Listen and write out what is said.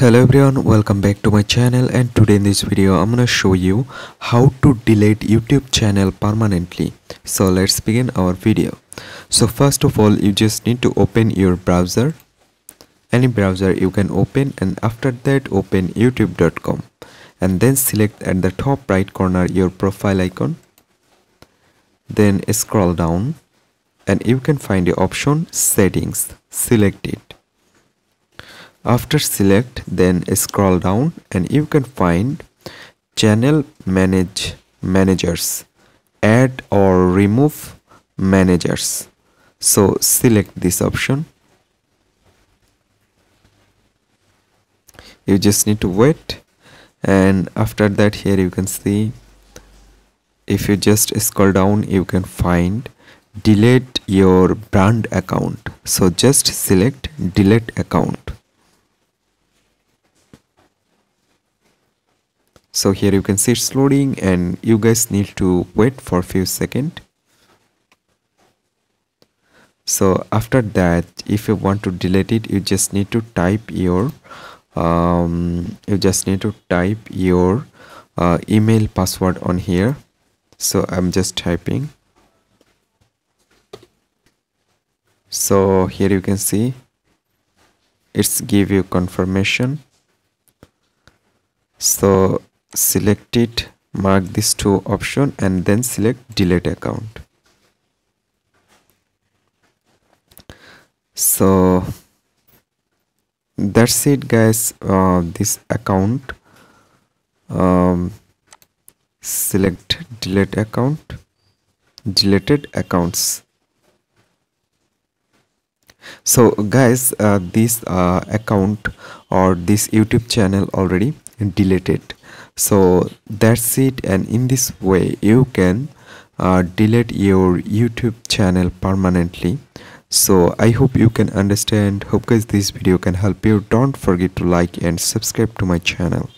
Hello everyone, welcome back to my channel, and today in this video I'm gonna show you how to delete YouTube channel permanently. So let's begin our video. So first of all, you just need to open your browser, any browser you can open, and after that open youtube.com and then select at the top right corner your profile icon, then scroll down and you can find the option settings. Select it. After select, then scroll down and you can find channel managers, add or remove managers. So select this option. You just need to wait, and after that here you can see, if you just scroll down you can find delete your brand account. So just select delete account. So here you can see it's loading and you guys need to wait for a few seconds. So after that, if you want to delete it, you just need to type your email password on here. So I'm just typing. So here you can see it's give you confirmation. So select it, mark these two options, and then select delete account. So that's it guys. This account, select delete account, deleted accounts. So guys, this account or this YouTube channel already deleted. So that's it, and in this way you can delete your YouTube channel permanently. So I hope you can understand. Hope guys this video can help you. Don't forget to like and subscribe to my channel.